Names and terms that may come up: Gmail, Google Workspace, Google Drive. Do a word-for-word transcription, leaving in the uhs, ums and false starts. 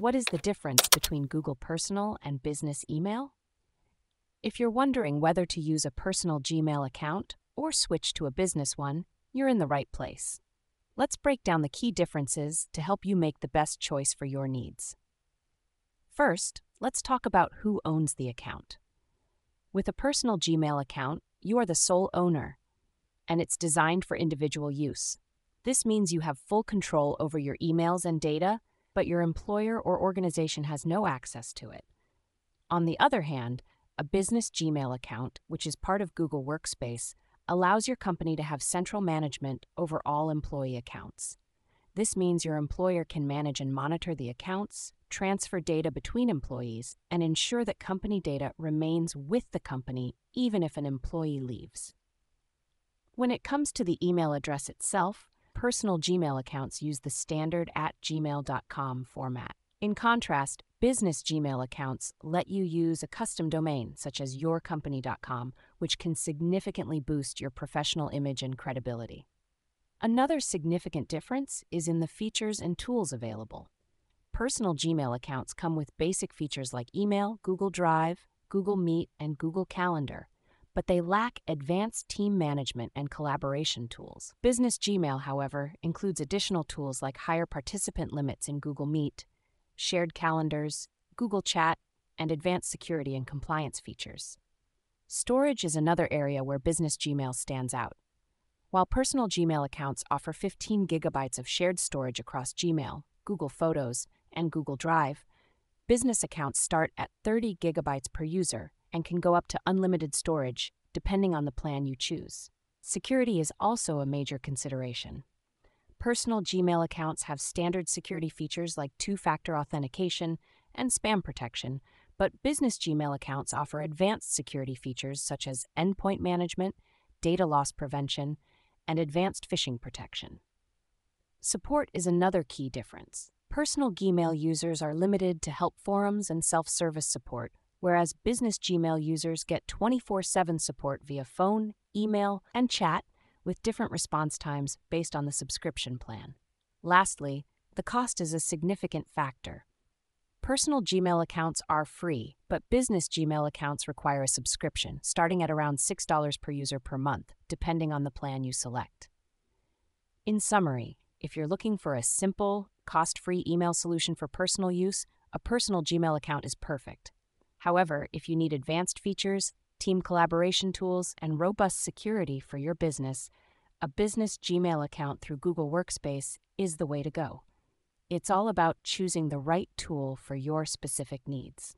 What is the difference between Google Personal and Business Email? If you're wondering whether to use a personal Gmail account or switch to a business one, you're in the right place. Let's break down the key differences to help you make the best choice for your needs. First, let's talk about who owns the account. With a personal Gmail account, you are the sole owner, and it's designed for individual use. This means you have full control over your emails and data, but your employer or organization has no access to it. On the other hand, a business Gmail account, which is part of Google Workspace, allows your company to have central management over all employee accounts. This means your employer can manage and monitor the accounts, transfer data between employees, and ensure that company data remains with the company even if an employee leaves. When it comes to the email address itself, personal Gmail accounts use the standard at gmail dot com format. In contrast, business Gmail accounts let you use a custom domain, such as your company dot com, which can significantly boost your professional image and credibility. Another significant difference is in the features and tools available. Personal Gmail accounts come with basic features like email, Google Drive, Google Meet, and Google Calendar, but they lack advanced team management and collaboration tools. Business Gmail, however, includes additional tools like higher participant limits in Google Meet, shared calendars, Google Chat, and advanced security and compliance features. Storage is another area where business Gmail stands out. While personal Gmail accounts offer fifteen gigabytes of shared storage across Gmail, Google Photos, and Google Drive, business accounts start at thirty gigabytes per user, and can go up to unlimited storage, depending on the plan you choose. Security is also a major consideration. Personal Gmail accounts have standard security features like two-factor authentication and spam protection, but business Gmail accounts offer advanced security features such as endpoint management, data loss prevention, and advanced phishing protection. Support is another key difference. Personal Gmail users are limited to help forums and self-service support, whereas business Gmail users get twenty-four seven support via phone, email, and chat with different response times based on the subscription plan. Lastly, the cost is a significant factor. Personal Gmail accounts are free, but business Gmail accounts require a subscription, starting at around six dollars per user per month, depending on the plan you select. In summary, if you're looking for a simple, cost-free email solution for personal use, a personal Gmail account is perfect. However, if you need advanced features, team collaboration tools, and robust security for your business, a business Gmail account through Google Workspace is the way to go. It's all about choosing the right tool for your specific needs.